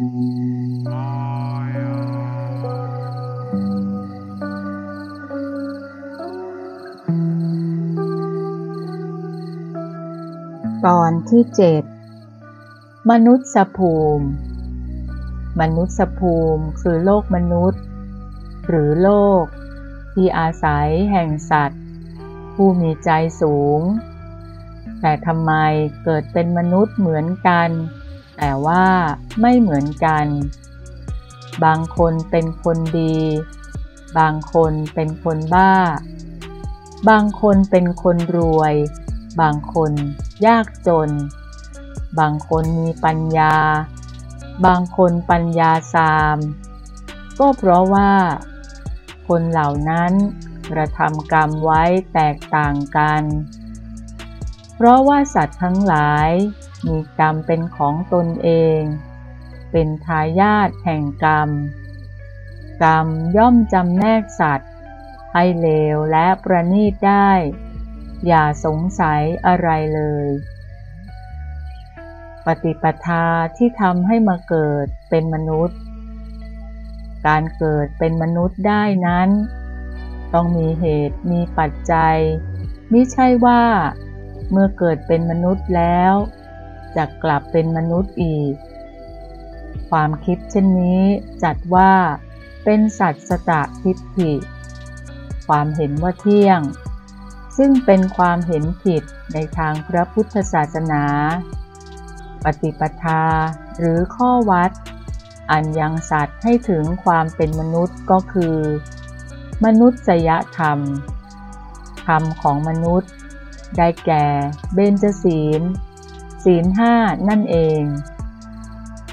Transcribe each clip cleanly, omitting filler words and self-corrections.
ตอนที่7มนุษยภูมิมนุษยภูมิคือโลกมนุษย์หรือโลกที่อาศัยแห่งสัตว์ผู้มีใจสูงแต่ทำไมเกิดเป็นมนุษย์เหมือนกันแต่ว่าไม่เหมือนกันบางคนเป็นคนดีบางคนเป็นคนบ้าบางคนเป็นคนรวยบางคนยากจนบางคนมีปัญญาบางคนปัญญาทรามก็เพราะว่าคนเหล่านั้นกระทำกรรมไว้แตกต่างกันเพราะว่าสัตว์ทั้งหลายมีกรรมเป็นของตนเองเป็นทายาทแห่งกรรมกรรมย่อมจำแนกสัตว์ให้เลวและประณีตได้อย่าสงสัยอะไรเลยปฏิปทาที่ทำให้มาเกิดเป็นมนุษย์การเกิดเป็นมนุษย์ได้นั้นต้องมีเหตุมีปัจจัยมิใช่ว่าเมื่อเกิดเป็นมนุษย์แล้วจะกลับเป็นมนุษย์อีกความคิดเช่นนี้จัดว่าเป็นสัจจทิฏฐิความเห็นว่าเที่ยงซึ่งเป็นความเห็นผิดในทางพระพุทธศาสนาปฏิปทาหรือข้อวัดอันยังสัตว์ให้ถึงความเป็นมนุษย์ก็คือมนุษยธรรมธรรมของมนุษย์ได้แก่เบญจศีลศีลห้านั่นเอง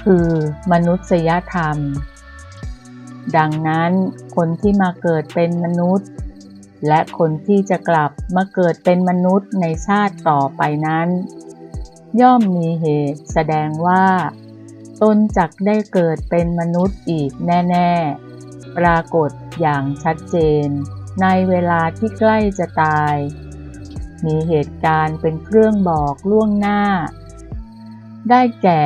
คือมนุษยธรรมดังนั้นคนที่มาเกิดเป็นมนุษย์และคนที่จะกลับมาเกิดเป็นมนุษย์ในชาติต่อไปนั้นย่อมมีเหตุแสดงว่าตนจักได้เกิดเป็นมนุษย์อีกแน่ๆปรากฏอย่างชัดเจนในเวลาที่ใกล้จะตายมีเหตุการณ์เป็นเครื่องบอกล่วงหน้าได้แก่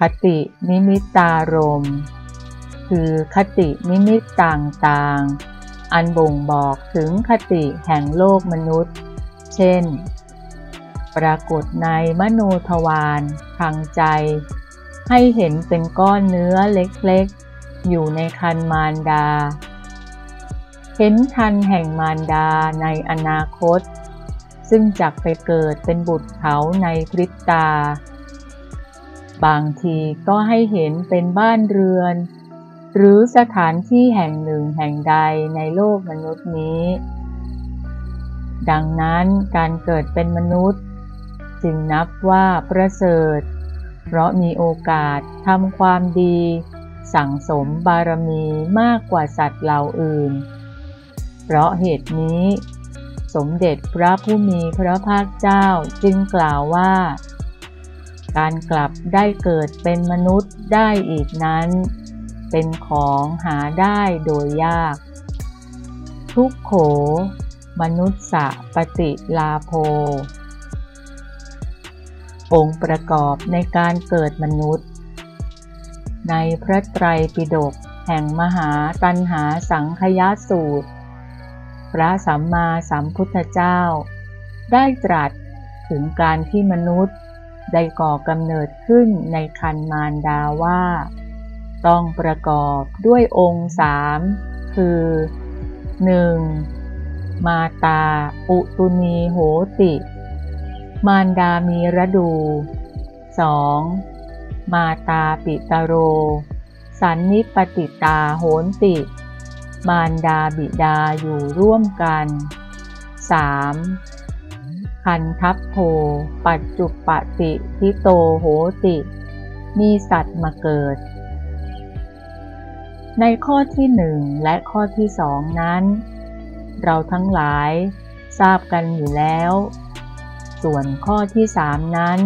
คตินิมิตตารมณ์คือคตินิมิตต่างๆอันบ่งบอกถึงคติแห่งโลกมนุษย์เช่นปรากฏในมโนทวารทางใจให้เห็นเป็นก้อนเนื้อเล็กๆอยู่ในครรภ์มารดาเห็นครรภ์แห่งมารดาในอนาคตซึ่งจักไปเกิดเป็นบุตรเขาในพริบตาบางทีก็ให้เห็นเป็นบ้านเรือนหรือสถานที่แห่งหนึ่งแห่งใดในโลกมนุษย์นี้ดังนั้นการเกิดเป็นมนุษย์จึงนับว่าประเสริฐเพราะมีโอกาสทำความดีสั่งสมบารมีมากกว่าสัตว์เหล่าอื่นเพราะเหตุนี้สมเด็จพระผู้มีพระภาคเจ้าจึงกล่าวว่าการกลับได้เกิดเป็นมนุษย์ได้อีกนั้นเป็นของหาได้โดยยากทุกโขมนุสสะปฏิลาโภองค์ประกอบในการเกิดมนุษย์ในพระไตรปิฎกแห่งมหาตัณหาสังขยสูตรพระสัมมาสัมพุทธเจ้าได้ตรัสถึงการที่มนุษย์ได้ก่อกำเนิดขึ้นในคันมารดาว่าต้องประกอบด้วยองค์3คือ 1. มาตาอุตุนีโหติมารดามีฤดู 2. มาตาปิตโรสันนิปติตาโหติมารดาบิดาอยู่ร่วมกัน 3. คันทัพโพปัจจุปติทิโตโหติมีสัตว์มาเกิดในข้อที่1และข้อที่2นั้นเราทั้งหลายทราบกันอยู่แล้วส่วนข้อที่3นั้น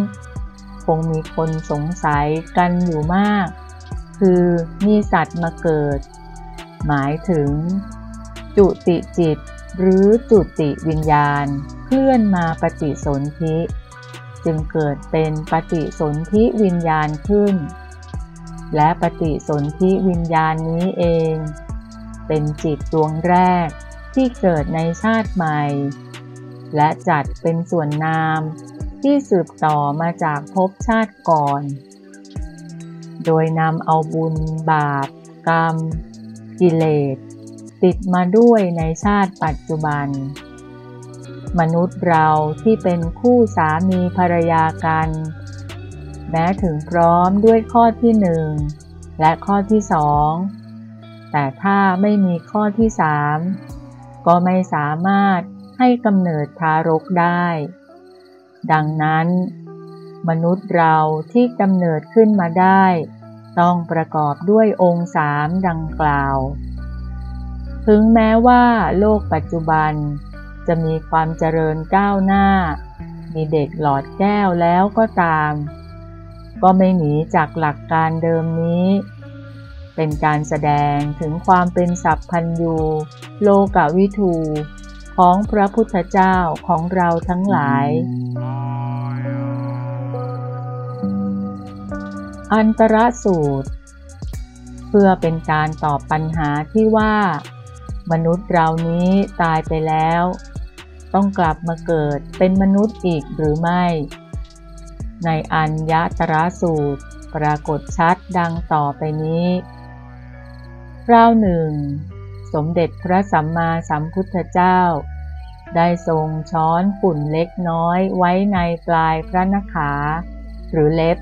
คงมีคนสงสัยกันอยู่มากคือมีสัตว์มาเกิดหมายถึงจุติจิตหรือจุติวิญญาณเคลื่อนมาปฏิสนธิจึงเกิดเป็นปฏิสนธิวิญญาณขึ้น และปฏิสนธิวิญญาณนี้เองเป็นจิตดวงแรกที่เกิดในชาติใหม่และจัดเป็นส่วนนามที่สืบต่อมาจากภพชาติก่อนโดยนำเอาบุญบาปกรรมกิเลสติดมาด้วยในชาติปัจจุบันมนุษย์เราที่เป็นคู่สามีภรรยากันแม้ถึงพร้อมด้วยข้อที่1และข้อที่2แต่ถ้าไม่มีข้อที่3ก็ไม่สามารถให้กำเนิดทารกได้ดังนั้นมนุษย์เราที่กำเนิดขึ้นมาได้ต้องประกอบด้วยองค์3ดังกล่าวถึงแม้ว่าโลกปัจจุบันจะมีความเจริญก้าวหน้ามีเด็กหลอดแก้วแล้วก็ตามก็ไม่หนีจากหลักการเดิมนี้เป็นการแสดงถึงความเป็นสัพพัญญูโลกวิทูของพระพุทธเจ้าของเราทั้งหลายอันตรสูตรเพื่อเป็นการตอบปัญหาที่ว่ามนุษย์เรานี้ตายไปแล้วต้องกลับมาเกิดเป็นมนุษย์อีกหรือไม่ในอัญญตรสูตรปรากฏชัดดังต่อไปนี้คราวหนึ่งสมเด็จพระสัมมาสัมพุทธเจ้าได้ทรงช้อนฝุ่นเล็กน้อยไว้ในปลายพระนขาหรือเล็บ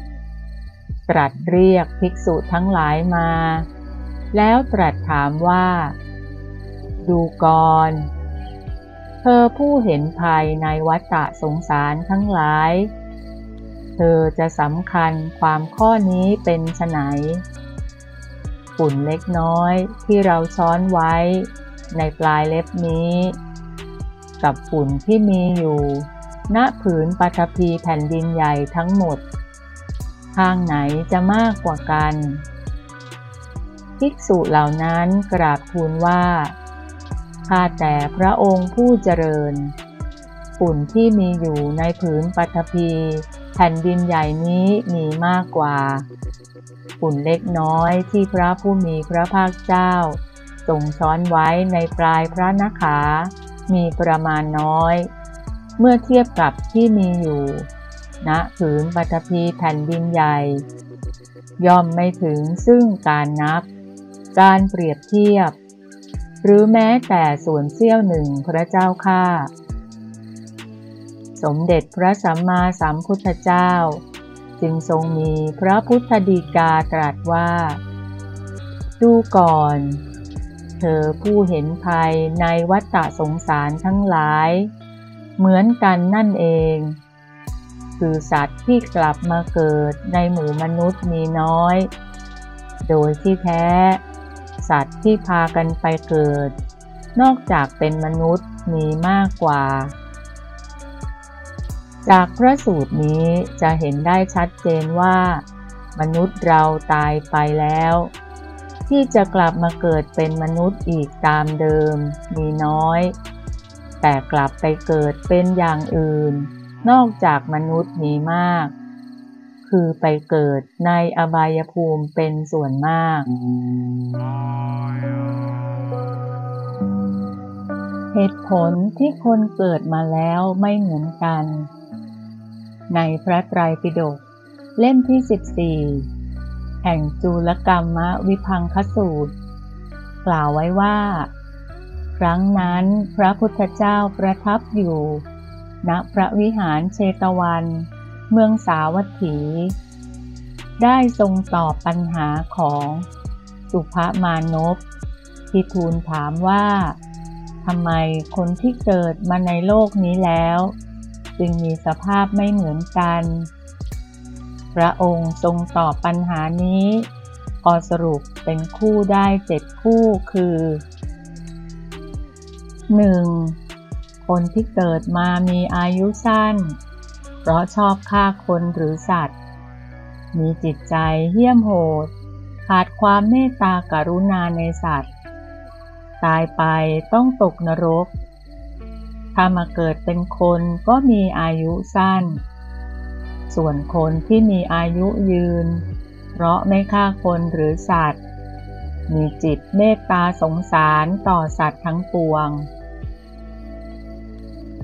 ตรัสเรียกภิกษุทั้งหลายมาแล้วตรัสถามว่าดูก่อนเธอผู้เห็นภัยในวัฏฏะสงสารทั้งหลายเธอจะสำคัญความข้อนี้เป็นไฉนฝุ่นเล็กน้อยที่เราช้อนไว้ในปลายเล็บนี้กับฝุ่นที่มีอยู่ณผืนปฐพีแผ่นดินใหญ่ทั้งหมดข้างไหนจะมากกว่ากันภิกษุเหล่านั้นกราบทูลว่าข้าแต่พระองค์ผู้เจริญฝุ่นที่มีอยู่ในผืนปฐพีแผ่นดินใหญ่นี้มีมากกว่าฝุ่นเล็กน้อยที่พระผู้มีพระภาคเจ้าทรงช้อนไว้ในปลายพระนขามีประมาณน้อยเมื่อเทียบกับที่มีอยู่ณผืนปฐพีแผ่นดินใหญ่ย่อมไม่ถึงซึ่งการนับการเปรียบเทียบหรือแม้แต่ส่วนเสี้ยวหนึ่งพระเจ้าข้าสมเด็จพระสัมมาสัมพุทธเจ้าจึงทรงมีพระพุทธดีกาตรัสว่าดูก่อนเธอผู้เห็นภัยในวัฏฏะสงสารทั้งหลายเหมือนกันนั่นเองคือสัตว์ที่กลับมาเกิดในหมู่มนุษย์มีน้อยโดยที่แท้สัตว์ที่พากันไปเกิดนอกจากเป็นมนุษย์มีมากกว่าจากพระสูตรนี้จะเห็นได้ชัดเจนว่ามนุษย์เราตายไปแล้วที่จะกลับมาเกิดเป็นมนุษย์อีกตามเดิมมีน้อยแต่กลับไปเกิดเป็นอย่างอื่นนอกจากมนุษย์มีมากคือไปเกิดในอบายภูมิเป็นส่วนมากเหตุผลที่คนเกิดมาแล้วไม่เหมือนกันในพระไตรปิฎกเล่มที่14แห่งจูลกรรมวิภังคสูตรกล่าวไว้ว่าครั้งนั้นพระพุทธเจ้าประทับอยู่ณพระวิหารเชตวันเมืองสาวัตถีได้ทรงตอบปัญหาของสุภมานพที่ทูลถามว่าทำไมคนที่เกิดมาในโลกนี้แล้วจึงมีสภาพไม่เหมือนกันพระองค์ทรงตอบปัญหานี้ก็สรุปเป็นคู่ได้7คู่คือ 1. คนที่เกิดมามีอายุสั้นเพราะชอบฆ่าคนหรือสัตว์มีจิตใจเหี้ยมโหดขาดความเมตตากรุณาในสัตว์ตายไปต้องตกนรกถ้ามาเกิดเป็นคนก็มีอายุสั้นส่วนคนที่มีอายุยืน เพราะไม่ฆ่าคนหรือสัตว์มีจิตเมตตาสงสารต่อสัตว์ทั้งปวง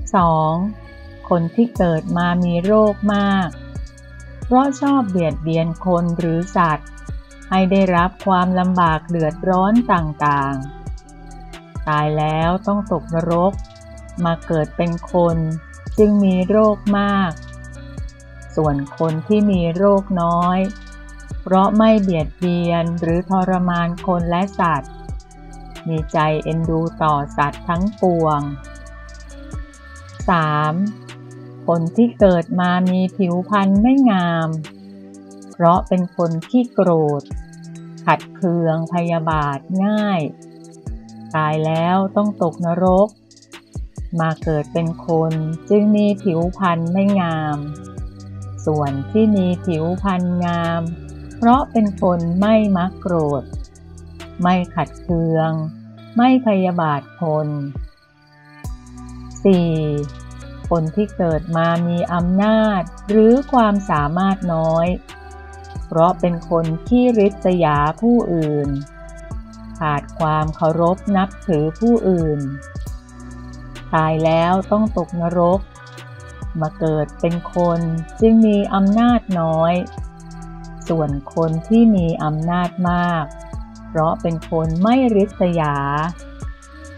2. คนที่เกิดมามีโรคมากเพราะชอบเบียดเบียนคนหรือสัตว์ให้ได้รับความลำบากเดือดร้อนต่างๆตายแล้วต้องตกนรกมาเกิดเป็นคนจึงมีโรคมากส่วนคนที่มีโรคน้อยเพราะไม่เบียดเบียนหรือทรมานคนและสัตว์มีใจเอ็นดูต่อสัตว์ทั้งปวง 3. คนที่เกิดมามีผิวพรรณไม่งามเพราะเป็นคนขี้โกรธขัดเคืองพยาบาทง่ายตายแล้วต้องตกนรกมาเกิดเป็นคนจึงมีผิวพรรณไม่งามส่วนที่มีผิวพรรณงามเพราะเป็นคนไม่มักโกรธไม่ขัดเคืองไม่พยาบาทคน 4. คนที่เกิดมามีอำนาจหรือความสามารถน้อยเพราะเป็นคนขี้ริษยาผู้อื่นขาดความเคารพนับถือผู้อื่นตายแล้วต้องตกนรกมาเกิดเป็นคนจึงมีอำนาจน้อยส่วนคนที่มีอำนาจมากเพราะเป็นคนไม่ริษยา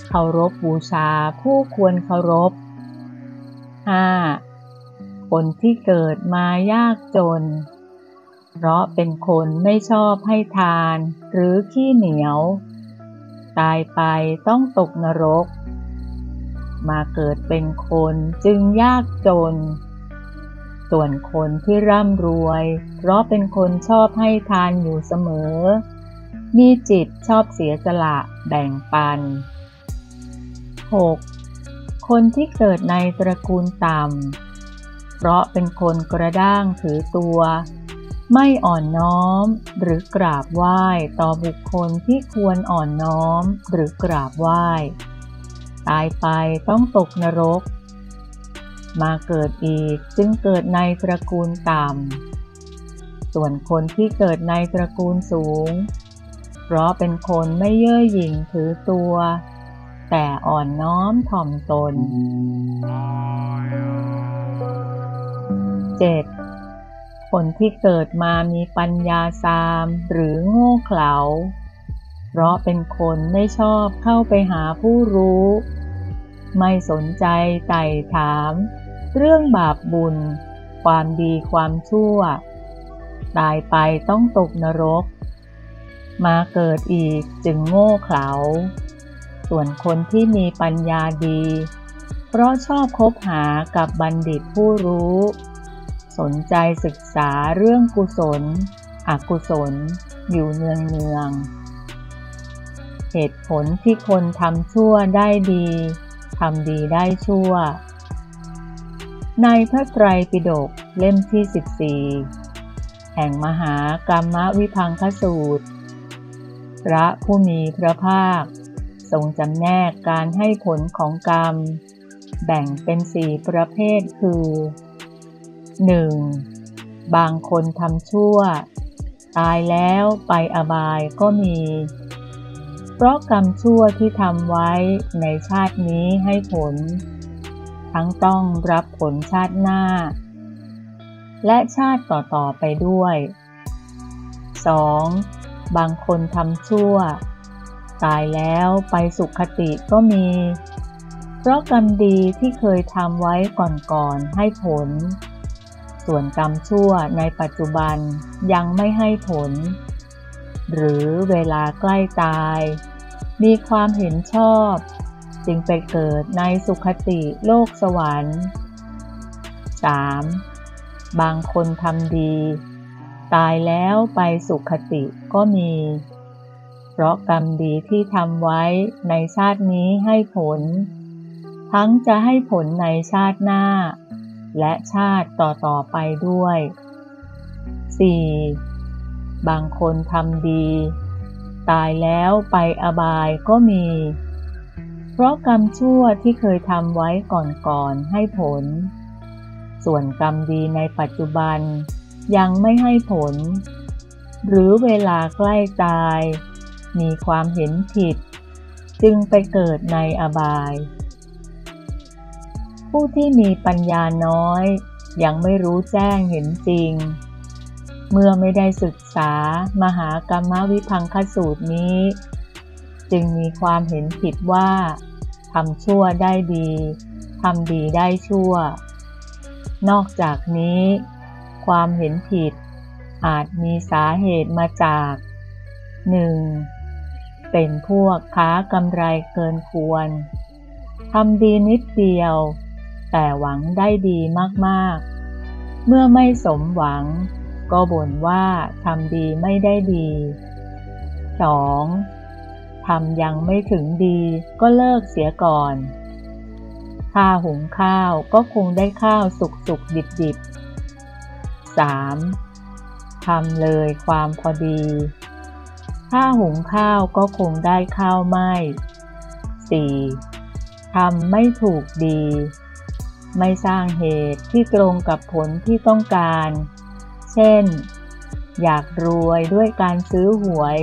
เคารพบูชาผู้ควรเคารพ 5. คนที่เกิดมายากจนเพราะเป็นคนไม่ชอบให้ทานหรือขี้เหนียวตายไปต้องตกนรกมาเกิดเป็นคนจึงยากจนส่วนคนที่ร่ำรวยเพราะเป็นคนชอบให้ทานอยู่เสมอมีจิตชอบเสียสละแบ่งปัน 6. คนที่เกิดในตระกูลต่ำเพราะเป็นคนกระด้างถือตัวไม่อ่อนน้อมหรือกราบไหว้ต่อบุคคลที่ควรอ่อนน้อมหรือกราบไหว้ตายไปต้องตกนรกมาเกิดอีกจึงเกิดในตระกูลต่ำส่วนคนที่เกิดในตระกูลสูงเพราะเป็นคนไม่เย่อหยิ่งถือตัวแต่อ่อนน้อมถ่อมตน 7. คนที่เกิดมามีปัญญาซามหรือโง่เขลาเพราะเป็นคนไม่ชอบเข้าไปหาผู้รู้ไม่สนใจไต่ถามเรื่องบาปบุญความดีความชั่วตายไปต้องตกนรกมาเกิดอีกจึงโง่เขลาส่วนคนที่มีปัญญาดีเพราะชอบคบหากับบัณฑิตผู้รู้สนใจศึกษาเรื่องกุศลอกุศลอยู่เนืองๆเหตุผลที่คนทำชั่วได้ดีทำดีได้ชั่วในพระไตรปิฎกเล่มที่14แห่งมหากรรมวิภังคสูตรพระผู้มีพระภาคทรงจำแนกการให้ผลของกรรมแบ่งเป็น4ประเภทคือ 1. บางคนทำชั่วตายแล้วไปอบายก็มีเพราะกรรมชั่วที่ทำไว้ในชาตินี้ให้ผลทั้งต้องรับผลชาติหน้าและชาติต่อๆไปด้วย 2. บางคนทำชั่วตายแล้วไปสุคติก็มีเพราะกรรมดีที่เคยทำไว้ก่อนๆให้ผลส่วนกรรมชั่วในปัจจุบันยังไม่ให้ผลหรือเวลาใกล้ตายมีความเห็นชอบจึงไปเกิดในสุคติโลกสวรรค์ 3. บางคนทำดีตายแล้วไปสุคติก็มีเพราะกรรมดีที่ทำไว้ในชาตินี้ให้ผลทั้งจะให้ผลในชาติหน้าและชาติต่อๆไปด้วย 4.บางคนทำดีตายแล้วไปอบายก็มีเพราะกรรมชั่วที่เคยทำไว้ก่อนๆให้ผลส่วนกรรมดีในปัจจุบันยังไม่ให้ผล หรือเวลาใกล้ตายมีความเห็นผิดจึงไปเกิดในอบายผู้ที่มีปัญญาน้อยยังไม่รู้แจ้งเห็นจริงเมื่อไม่ได้ศึกษามหากรรมวิภังคสูตรนี้จึงมีความเห็นผิดว่าทำชั่วได้ดีทำดีได้ชั่วนอกจากนี้ความเห็นผิดอาจมีสาเหตุมาจาก 1. เป็นพวกค้ากำไรเกินควรทำดีนิดเดียวแต่หวังได้ดีมากๆเมื่อไม่สมหวังก็บ่นว่าทำดีไม่ได้ดี 2. ทำยังไม่ถึงดีก็เลิกเสียก่อนถ้าหุงข้าวก็คงได้ข้าวสุกๆดิบๆ 3.ทำเลยความพอดีถ้าหุงข้าวก็คงได้ข้าวไหม้ 4. ทำไม่ถูกดีไม่สร้างเหตุที่ตรงกับผลที่ต้องการเช่นอยากรวยด้วยการซื้อหวย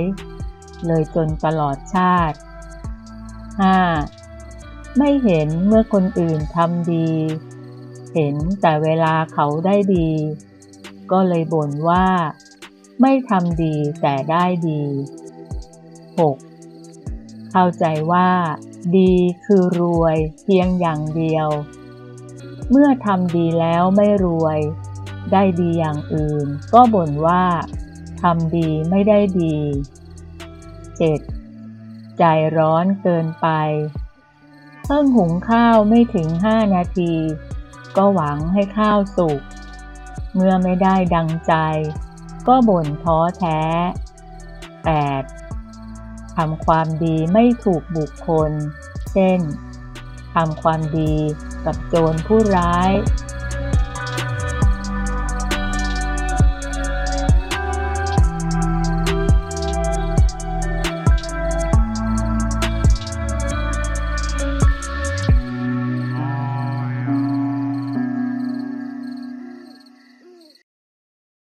เลยจนตลอดชาติ 5. ไม่เห็นเมื่อคนอื่นทำดีเห็นแต่เวลาเขาได้ดีก็เลยบ่นว่าไม่ทำดีแต่ได้ดี 6. เข้าใจว่าดีคือรวยเพียงอย่างเดียวเมื่อทำดีแล้วไม่รวยได้ดีอย่างอื่นก็บ่นว่าทำดีไม่ได้ดี 7. ใจร้อนเกินไปเพิ่งหุงข้าวไม่ถึง5นาทีก็หวังให้ข้าวสุกเมื่อไม่ได้ดังใจก็บ่นท้อแท้ 8. ทำความดีไม่ถูกบุคคลเช่นทำความดีกับโจรผู้ร้าย